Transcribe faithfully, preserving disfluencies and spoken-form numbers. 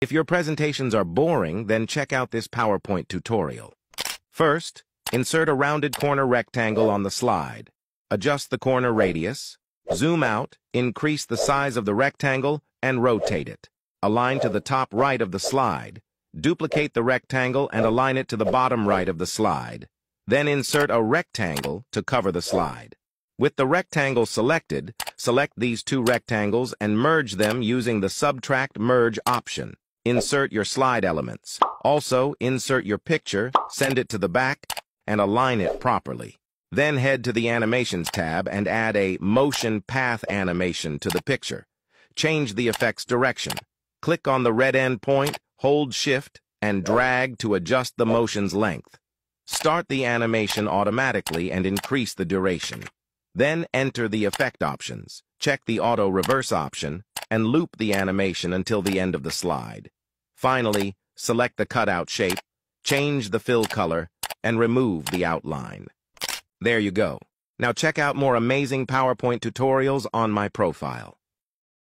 If your presentations are boring, then check out this PowerPoint tutorial. First, insert a rounded corner rectangle on the slide. Adjust the corner radius, zoom out, increase the size of the rectangle, and rotate it. Align to the top right of the slide. Duplicate the rectangle and align it to the bottom right of the slide. Then insert a rectangle to cover the slide. With the rectangle selected, select these two rectangles and merge them using the Subtract Merge option. Insert your slide elements. Also, insert your picture, send it to the back, and align it properly. Then head to the Animations tab and add a Motion Path animation to the picture. Change the effect's direction. Click on the red end point, hold Shift, and drag to adjust the motion's length. Start the animation automatically and increase the duration. Then enter the effect options. Check the Auto Reverse option and loop the animation until the end of the slide. Finally, select the cutout shape, change the fill color, and remove the outline. There you go. Now check out more amazing PowerPoint tutorials on my profile.